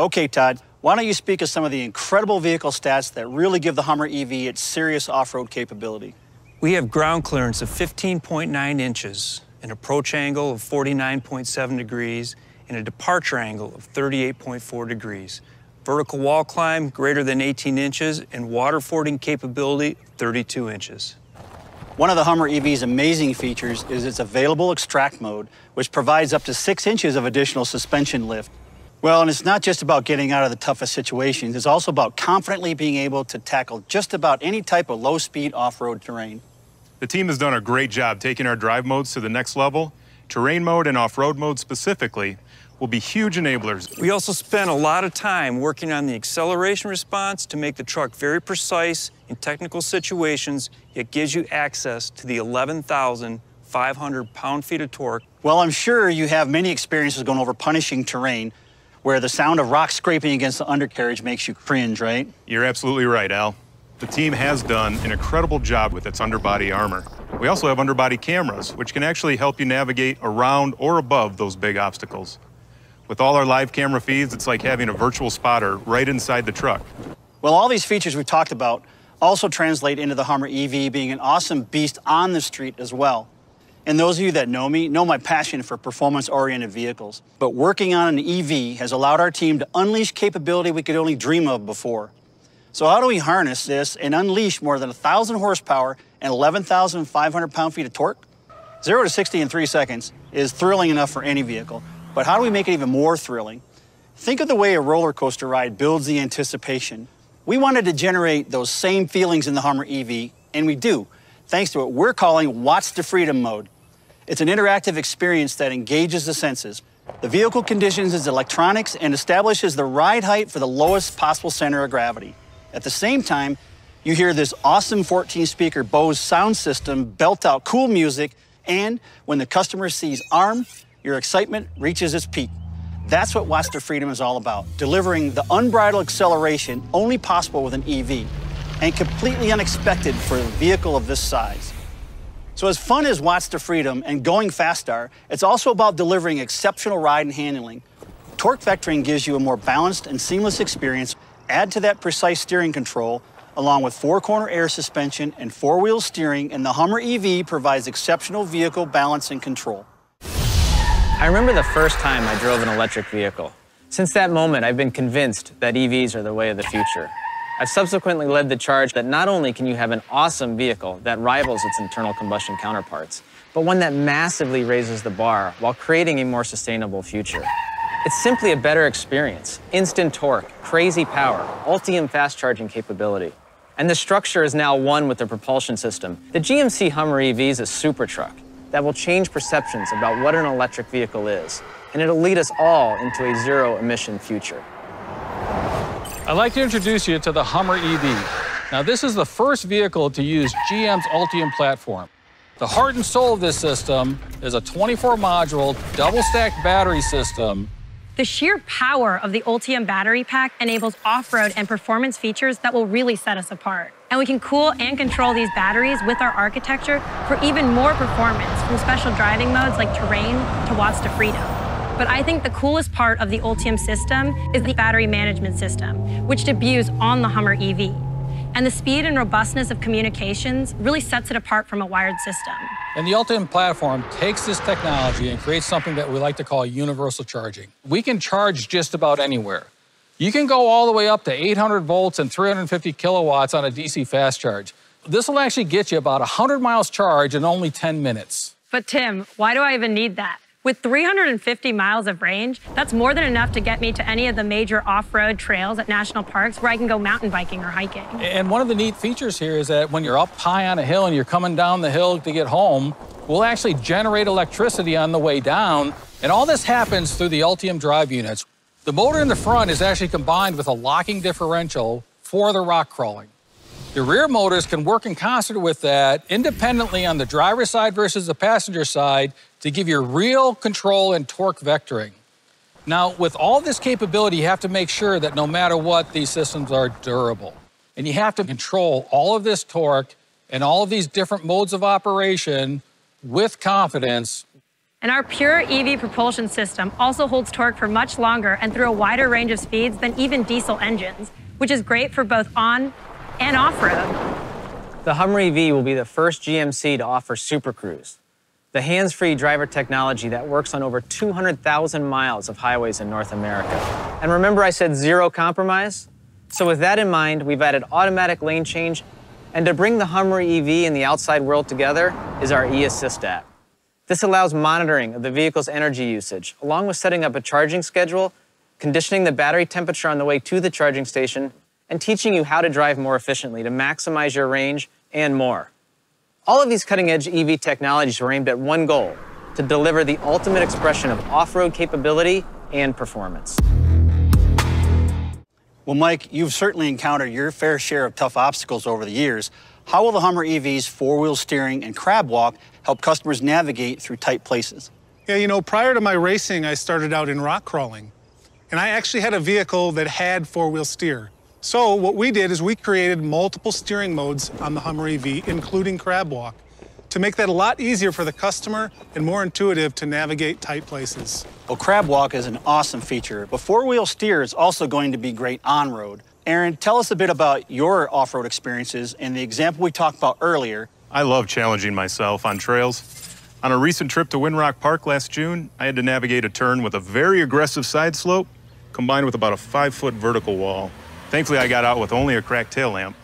Okay, Todd, why don't you speak of some of the incredible vehicle stats that really give the Hummer EV its serious off-road capability? We have ground clearance of 15.9 inches, an approach angle of 49.7 degrees, and a departure angle of 38.4 degrees. Vertical wall climb greater than 18 inches, and water fording capability 32 inches. One of the Hummer EV's amazing features is its available extract mode, which provides up to 6 inches of additional suspension lift. Well, and it's not just about getting out of the toughest situations, it's also about confidently being able to tackle just about any type of low-speed off-road terrain. The team has done a great job taking our drive modes to the next level. Terrain mode and off-road mode specifically will be huge enablers. We also spent a lot of time working on the acceleration response to make the truck very precise in technical situations, yet gives you access to the 11,500 pound-feet of torque. Well, I'm sure you have many experiences going over punishing terrain where the sound of rocks scraping against the undercarriage makes you cringe, right? You're absolutely right, Al. The team has done an incredible job with its underbody armor. We also have underbody cameras, which can actually help you navigate around or above those big obstacles. With all our live camera feeds, it's like having a virtual spotter right inside the truck. Well, all these features we've talked about also translate into the Hummer EV being an awesome beast on the street as well. And those of you that know me know my passion for performance-oriented vehicles. But working on an EV has allowed our team to unleash capability we could only dream of before. So how do we harness this and unleash more than 1,000 horsepower and 11,500 pound-feet of torque? 0 to 60 in 3 seconds is thrilling enough for any vehicle, but how do we make it even more thrilling? Think of the way a roller coaster ride builds the anticipation. We wanted to generate those same feelings in the Hummer EV, and we do, thanks to what we're calling Watts to Freedom mode. It's an interactive experience that engages the senses. The vehicle conditions its electronics and establishes the ride height for the lowest possible center of gravity. At the same time, you hear this awesome 14-speaker Bose sound system belt out cool music, and when the customer sees ARM, your excitement reaches its peak. That's what Watts to Freedom is all about, delivering the unbridled acceleration only possible with an EV, and completely unexpected for a vehicle of this size. So as fun as Watts to Freedom and going fast are, it's also about delivering exceptional ride and handling. Torque vectoring gives you a more balanced and seamless experience. Add to that precise steering control, along with four-corner air suspension and four-wheel steering, and the Hummer EV provides exceptional vehicle balance and control. I remember the first time I drove an electric vehicle. Since that moment, I've been convinced that EVs are the way of the future. I've subsequently led the charge that not only can you have an awesome vehicle that rivals its internal combustion counterparts, but one that massively raises the bar while creating a more sustainable future. It's simply a better experience. Instant torque, crazy power, Ultium fast charging capability. And the structure is now one with the propulsion system. The GMC Hummer EV is a super truck that will change perceptions about what an electric vehicle is. And it'll lead us all into a zero emission future. I'd like to introduce you to the Hummer EV. Now, this is the first vehicle to use GM's Ultium platform. The heart and soul of this system is a 24-module double-stack battery system. The sheer power of the Ultium battery pack enables off-road and performance features that will really set us apart. And we can cool and control these batteries with our architecture for even more performance, from special driving modes like terrain to Watts to Freedom. But I think the coolest part of the Ultium system is the battery management system, which debuts on the Hummer EV. And the speed and robustness of communications really sets it apart from a wired system. And the Ultium platform takes this technology and creates something that we like to call universal charging. We can charge just about anywhere. You can go all the way up to 800 volts and 350 kilowatts on a DC fast charge. This will actually get you about 100 miles charge in only 10 minutes. But Tim, why do I even need that? With 350 miles of range, that's more than enough to get me to any of the major off-road trails at national parks where I can go mountain biking or hiking. And one of the neat features here is that when you're up high on a hill and you're coming down the hill to get home, we'll actually generate electricity on the way down. And all this happens through the Ultium drive units. The motor in the front is actually combined with a locking differential for the rock crawling. The rear motors can work in concert with that independently on the driver's side versus the passenger side to give you real control and torque vectoring. Now, with all this capability, you have to make sure that no matter what, these systems are durable. And you have to control all of this torque and all of these different modes of operation with confidence. And our pure EV propulsion system also holds torque for much longer and through a wider range of speeds than even diesel engines, which is great for both on and off-road. The Hummer EV will be the first GMC to offer Super Cruise, the hands-free driver technology that works on over 200,000 miles of highways in North America. And remember I said zero compromise? So with that in mind, we've added automatic lane change, and to bring the Hummer EV and the outside world together is our eAssist app. This allows monitoring of the vehicle's energy usage, along with setting up a charging schedule, conditioning the battery temperature on the way to the charging station, and teaching you how to drive more efficiently to maximize your range and more. All of these cutting-edge EV technologies were aimed at one goal, to deliver the ultimate expression of off-road capability and performance. Well, Mike, you've certainly encountered your fair share of tough obstacles over the years. How will the Hummer EV's four-wheel steering and Crab Walk help customers navigate through tight places? Yeah, you know, prior to my racing, I started out in rock crawling. And I actually had a vehicle that had four-wheel steer. So what we did is we created multiple steering modes on the Hummer EV, including Crab Walk, to make that a lot easier for the customer and more intuitive to navigate tight places. Well, Crab Walk is an awesome feature, but four-wheel steer is also going to be great on-road. Aaron, tell us a bit about your off-road experiences and the example we talked about earlier. I love challenging myself on trails. On a recent trip to Windrock Park last June, I had to navigate a turn with a very aggressive side slope combined with about a 5-foot vertical wall. Thankfully, I got out with only a cracked tail lamp.